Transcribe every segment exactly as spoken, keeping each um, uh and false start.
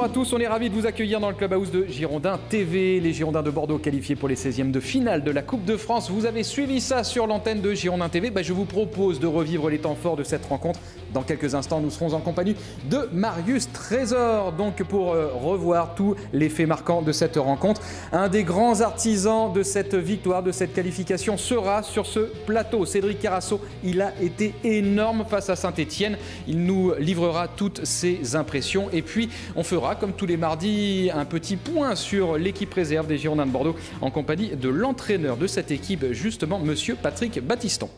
Bonjour à tous, on est ravis de vous accueillir dans le Club House de Girondins T V. Les Girondins de Bordeaux qualifiés pour les seizièmes de finale de la Coupe de France. Vous avez suivi ça sur l'antenne de Girondins T V. Bah, je vous propose de revivre les temps forts de cette rencontre. Dans quelques instants, nous serons en compagnie de Marius Trésor. Donc pour euh, revoir tous les faits marquants de cette rencontre. Un des grands artisans de cette victoire, de cette qualification sera sur ce plateau. Cédric Carrasso, il a été énorme face à Saint-Etienne. Il nous livrera toutes ses impressions. Et puis, on fera, comme tous les mardis, un petit point sur l'équipe réserve des Girondins de Bordeaux en compagnie de l'entraîneur de cette équipe, justement, monsieur Patrick Battiston.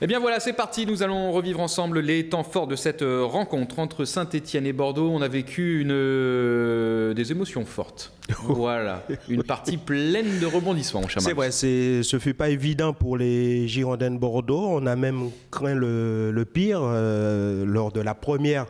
Et bien voilà, c'est parti, nous allons revivre ensemble les temps forts de cette rencontre entre Saint-Etienne et Bordeaux. On a vécu une... des émotions fortes. Voilà, une partie pleine de rebondissements, mon cher Marc. C'est vrai, ce fut pas évident pour les Girondins de Bordeaux. On a même craint le, le pire euh, lors de la première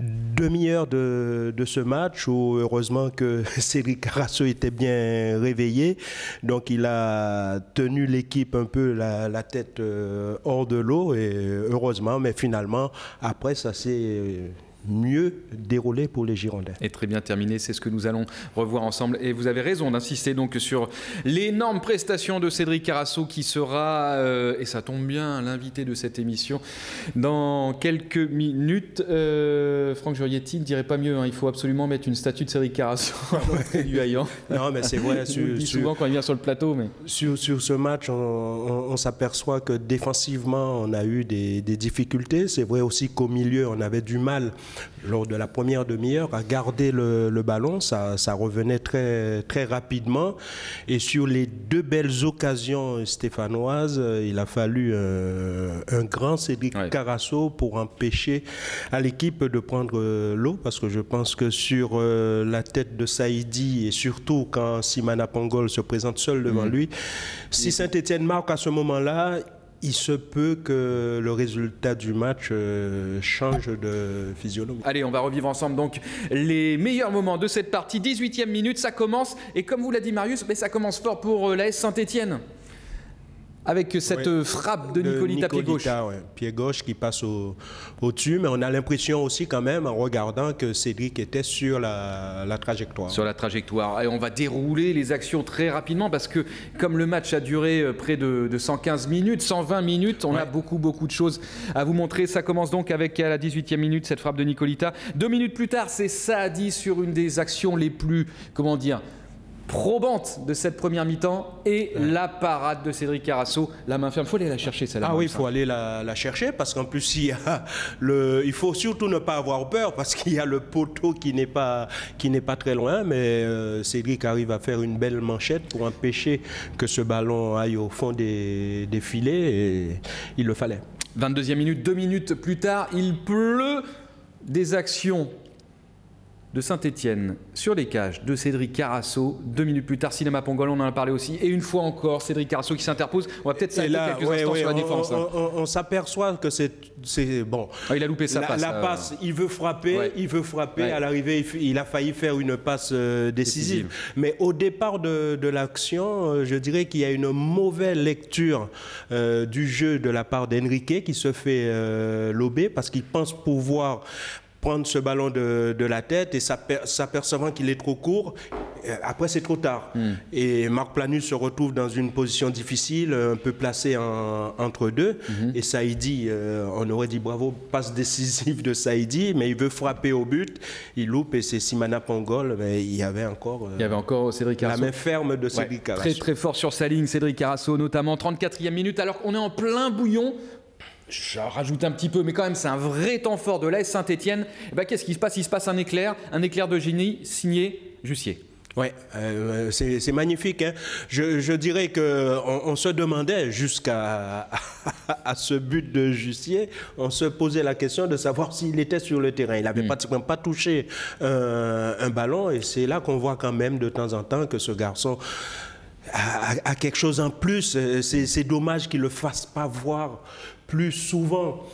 demi-heure de, de ce match, où heureusement que Cédric Carrasso était bien réveillé. Donc il a tenu l'équipe un peu la, la tête euh, hors de l'eau, et heureusement, mais finalement après ça s'est mieux déroulé pour les Girondins. Et très bien terminé, c'est ce que nous allons revoir ensemble. Et vous avez raison d'insister donc sur l'énorme prestation de Cédric Carrasso qui sera, euh, et ça tombe bien, l'invité de cette émission dans quelques minutes. Euh, Franck Jurietti ne dirait pas mieux, hein, il faut absolument mettre une statue de Cédric Carrasso à l'entrée du Haillan. Non mais c'est vrai, sur, on dit souvent sur, quand il vient sur le plateau. Mais... Sur, sur ce match, on, on, on s'aperçoit que défensivement on a eu des, des difficultés. C'est vrai aussi qu'au milieu on avait du mal lors de la première demi-heure à garder le, le ballon, ça, ça revenait très, très rapidement, et sur les deux belles occasions stéphanoises, il a fallu un, un grand Cédric ouais. Carrasso pour empêcher à l'équipe de prendre l'eau, parce que je pense que sur euh, la tête de Saïdi, et surtout quand Sinama Pongolle se présente seul devant mmh. lui, si Saint-Etienne marque à ce moment-là, il se peut que le résultat du match change de physionomie. Allez, on va revivre ensemble donc les meilleurs moments de cette partie. dix-huitième minute, ça commence. Et comme vous l'a dit Marius, mais ça commence fort pour l'A S Saint-Etienne. Avec cette ouais. frappe de Nicolita, Nicolita pied gauche. Ouais. Pied gauche qui passe au, au-dessus, mais on a l'impression aussi quand même, en regardant, que Cédric était sur la, la trajectoire. Sur la trajectoire. Et on va dérouler les actions très rapidement, parce que comme le match a duré près de, de cent quinze minutes, cent vingt minutes, on ouais. a beaucoup, beaucoup de choses à vous montrer. Ça commence donc avec, à la dix-huitième minute, cette frappe de Nicolita. Deux minutes plus tard, c'est Saadi sur une des actions les plus, comment dire, probante de cette première mi-temps, et ouais. la parade de Cédric Carrasso, la main ferme. Il faut aller la chercher, celle-là. Ah oui, il faut aller la, la chercher, parce qu'en plus, il, y a le, il faut surtout ne pas avoir peur, parce qu'il y a le poteau qui n'est pas, qui n'est pas très loin, mais euh, Cédric arrive à faire une belle manchette pour empêcher que ce ballon aille au fond des, des filets, et il le fallait. vingt-deuxième minute, deux minutes plus tard, il pleut des actions de Saint-Etienne sur les cages de Cédric Carrasso. Deux minutes plus tard, Sinama Pongolle, on en a parlé aussi. Et une fois encore, Cédric Carrasso qui s'interpose. On va peut-être s'arrêter quelques ouais, instants ouais, sur la on, défense. On, hein. on, on, on s'aperçoit que c'est... bon. Ah, il a loupé sa la, passe. La euh... passe, il veut frapper, ouais. il veut frapper. Ouais. À l'arrivée, il, il a failli faire une passe euh, décisive. décisive. Mais au départ de, de l'action, euh, je dirais qu'il y a une mauvaise lecture euh, du jeu de la part d'Enrique, qui se fait euh, lober, parce qu'il pense pouvoir prendre ce ballon de, de la tête, et s'apercevant qu'il est trop court, après c'est trop tard. Mmh. Et Marc Planus se retrouve dans une position difficile, un peu placé en, entre deux. Mmh. Et Saïdi, euh, on aurait dit bravo, passe décisive de Saïdi, mais il veut frapper au but, il loupe, et c'est Sinama Pongolle. Mais il y avait encore, euh, il y avait encore Cédric Carrasso. La main ferme de Cédric ouais, Carrasso. Très très fort sur sa ligne, Cédric Carrasso notamment. trente-quatrième minute, alors qu'on est en plein bouillon. J'en rajoute un petit peu, mais quand même, c'est un vrai temps fort de l'A S Saint-Etienne. Ben, qu'est-ce qui se passe? Il se passe un éclair, un éclair de génie signé Jussier. Oui, euh, c'est magnifique. Hein. Je, je dirais qu'on on se demandait jusqu'à à, à ce but de Jussier, on se posait la question de savoir s'il était sur le terrain. Il n'avait mmh. pratiquement pas touché euh, un ballon, et c'est là qu'on voit quand même de temps en temps que ce garçon a, a, a quelque chose en plus. C'est dommage qu'il ne le fasse pas voir plus souvent.